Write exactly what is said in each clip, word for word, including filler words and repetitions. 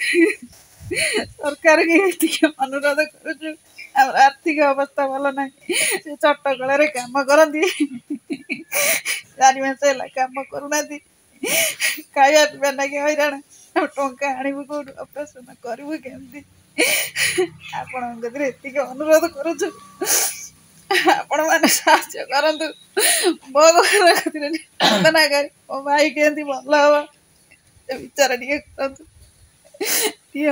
सरकार के अनुरोध कर आर्थिक अवस्था भल ना चटकल काम करती चार मस कम करूना खाया पीवा लगे हईराण टा आणबू कौट अपरेसन करूँ कमी आपको अनुरोध करुचु आपण मैंने साहय करूँ भगवान करें मो भाई के भल हम विचार टे कर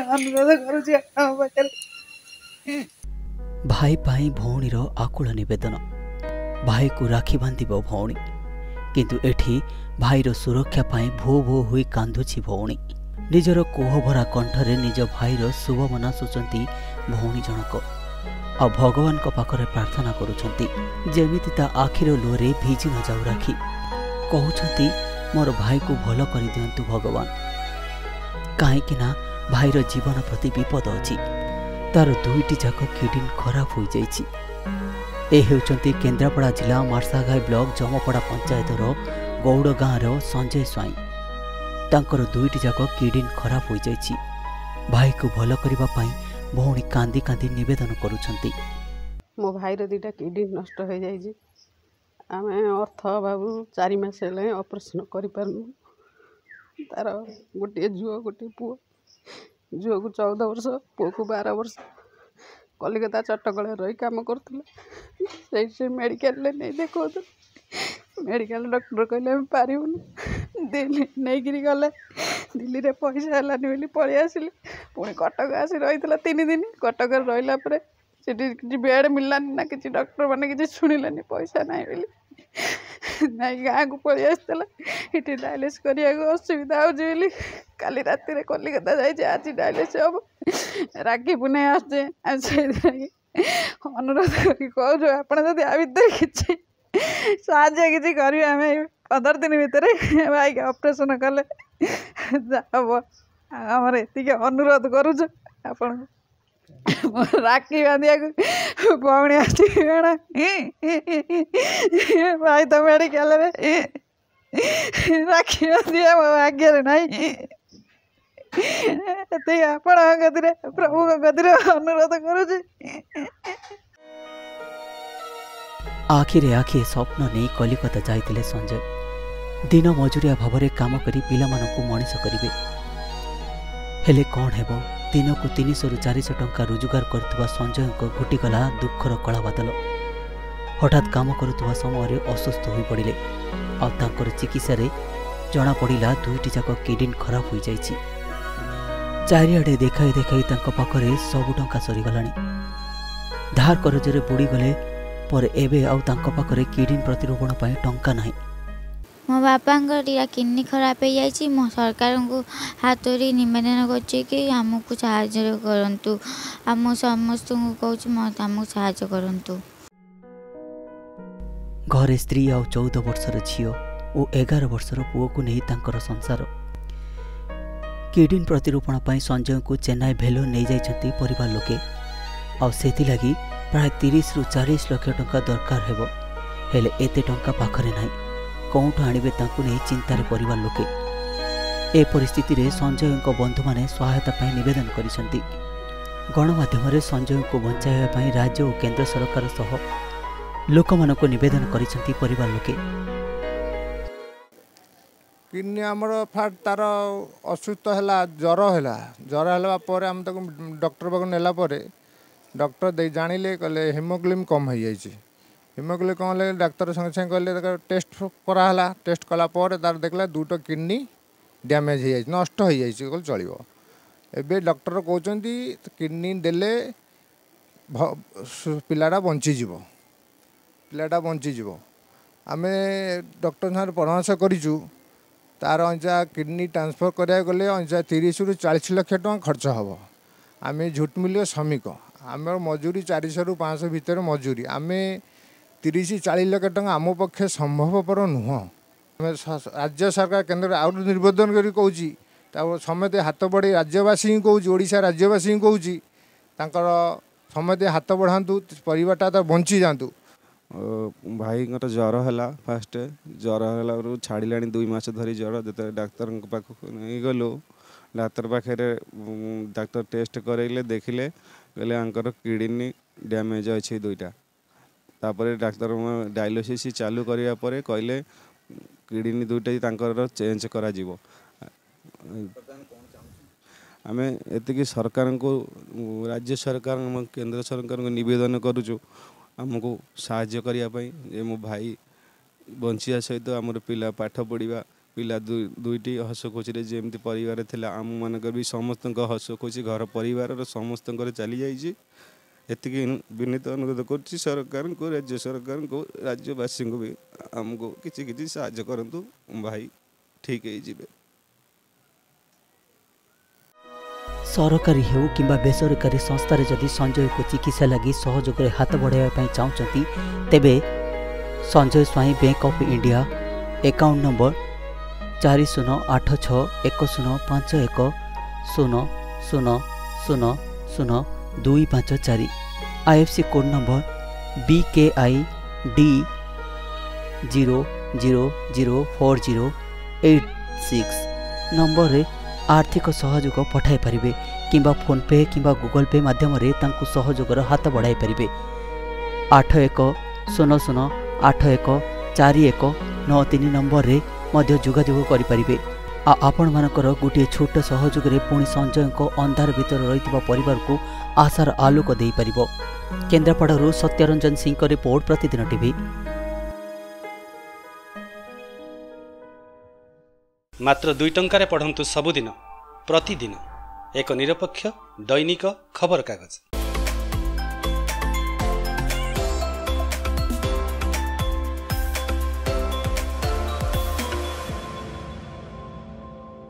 अनुरोध कर भाई भाई भौणी आकुल नवेदन भाई को राखी बांध भौणी किंतु एठी भाई रो सुरक्षा पाई भो भो हुई कांदुची भौणी निजर कोहभरा कंठर निज भाई रो शुभमना सोचती भौणी जनक आ भगवान को पाखरे प्रार्थना करुँच आखिर लुहरे भिजी न जाऊ राखी कहते मोर भाई को भल कर दिंतु भगवान कहीं भाईर जीवन प्रति विपद अच्छी तार दुईटी जाक किडनी खराब हो जाती। केंद्रापड़ा जिला मार्साघाई ब्लॉक जमपड़ा पंचायतर गौड़ गाँव संजय स्वाई तांकर दुईटी जाक किडनी खराब हो जाती। भाई को भल करने भौणी कांदी कांदी निवेदन करुछंती। मो भाईर दुईटा किडनी नष्ट हो जाए आम अर्थ बाबू चार मास ऑपरेशन कर तार गोटे झुआ गोटे पुआ झील को चौदह वर्ष पु को बार वर्ष कलिकता चटकल रही कम कर मेडिकल नहीं देखा मेडिकल डॉक्टर कहले पारूँ दिल्ली नहीं गले दिल्ली रे पैसा है पलि आसिले पुणी कटक आसी रही तीन दिन कटक रहा कि बेड मिललानी ना कि डॉक्टर मैंने कि शुणिलानी पैसा ना ना गाँव को पलि आसला ये डायलिस करने असुविधा हो काली रात कलिकता जाए आज डायलिस हम रागी पुणे आसे अनुरोध कर आप किसी साहय कि करें पंदर दिन भितर भाई ऑपरेशन कले हम आमर ये अनुरोध करुच आप राखी बांधिया भौणी भाई तो मेडिकल राखी बांधिया भाग्य नाई आपरे प्रभु अनुरोध कर आखिरे आखिए स्वप्न नहीं कलिकता जाते संजय दिन मजुरिया भाव में कम कर पाला मनीष करेंगे हेले कौन है दिन को तीन सौ रु चार टंका रोजगार कर संजय को घोटिगला दुखर कलाबादल हठात काम करुवा समय असुस्थ हो पड़े और चिकित्सा जना पड़ा दुईटी जाक किडनी खराब हो जाए चारिआडे देखाई देखाई पाखरे सब टंका सरीगला धार करजरे बुड़ीगले पर एबे पाखरे किडनी प्रतिरोपण पर टंका ना मो बापा किडनी खराब हो जाए मो सरकार को हाथ धरी निवेदन करमको साहय करूँ आम समस्त को कहूँ साहय करूँ। घरे स्त्री आ चौदह वर्षर झील और एगार वर्षर पुओ को नहीं संसार किडनी प्रतिरोपण पर संजय को चेन्नई भेलो नहीं जाती परिवार लोके आ सेगी प्राय तीस रु चालीस लाख टंका दरकार हेबो हेले एते टंका पाखरे नाही कोठो आनिबे तांकु नै चिंतार परिवार लोके ए परिस्थिति रे संजय को बंधु माने सहायता पाई निवेदन करिसंती। गणमाध्यम रे संजय को बचाइबा पाई राज्य और केंद्र सरकार सह लोक मानको निवेदन करिसंती परिवार लोके। किडनी हमर फाट तार असुस्थ हैला जर हैला जर हैला पर हम ताको डॉक्टर बग नेला परे डॉक्टर दे जानिले कहले हिमोग्लोबिन कम हो जाए हिमोग्लोबिन कम हो डाक्तर संगे संगे कहले टेस्ट कराला टेस्ट कला तार देखला दुटो किडनी डैमेज हो जाए नष्ट हो जाए कहले चलो एबे डॉक्टर कहते किडनी देले पिलाटा बंचीज पिलाटा बंचीज आमे डॉक्टर साथ परामर्श करूँ तार अंजा किडनी ट्रांसफर कराया गले अंजा तीस रु चालीस लाख टका खर्च हम आम झुट मिलियो श्रमिक आम मजूरी चार सौ पाँच सौ भितर मजूरी आम तीस चालीस लाख टका आम पक्षे संभवपर नुह राज्य सरकार केन्द्र आउट निर्बोधन करी कहूँ तापर समस्ते हाथ बढ़े राज्यवासी कहूँ ओडिशा राज्यवासी कहूँ तांकर समस्ते हाथ बढ़ातु परिवारटा तो बंची जातु। भाई ज्वर है फास्ट ज्वर है छाड़ा दुई मस धरी ज्वर जो डाक्तर पाखक नहीं गलु डाक्तर पाखे डाक्तर टेस्ट कर देखिले कहले किडनी डैमेज अच्छे दुईटा। तापर डाक्तर डायलिसिस चालू करने कहले किडनी दुईटा चेंज कर। आमे एतिकी सरकार को राज्य सरकार केंद्र सरकार को निवेदन करूचु आमको साहाय्य करिया पई। ए मो भाई बंचिया सहित आमर पिला पाठ पढ़ा पिला दुईटी हस खुशी जेमती परिवार थिला आम मानक भी समस्त हस खुशी घर परिवार समस्त चली जाइए। एतिकी विनीत अनुरोध करुच्ची सरकार को राज्य सरकार को राज्यवासी को भी आमको किछि किछि साहाय्य करंतु भाई ठीक है जीवे। सरकारी हो कि बेसरकारी संस्थार जदि संजय को चिकित्सा लगी सहयोग हाथ बढ़ावाई चाहती तेबे Sanjay Swain bank of India account number चार शून्य आठ छः एक शून्य पाँच एक शून्य शून्य शून्य शून्य दुई पाँच चार IFC code number B K I D zero zero zero four zero eight six number रे आर्थिक सहयोग पठाई पारे कि फोन पे कि गूगल पे मध्यम सहयोगर हाथ बढ़ाई पारे। आठ एक शून्य शून्य आठ एक चार एक नौ तीन नंबर में जोगाजोग करें। आपण मानकर गोटे छोट सहयोग पुणी संजय को अंधार भीतर रही परिवार को आशार आलोक दे पार। केन्द्रापड़ारू सत्यरंजन सिंह रिपोर्ट प्रतिदिन टीवी। मात्र दुई टंकार पढ़ंतु सबुदिन प्रतिदिन एक निरपेक्ष दैनिक खबर कागज।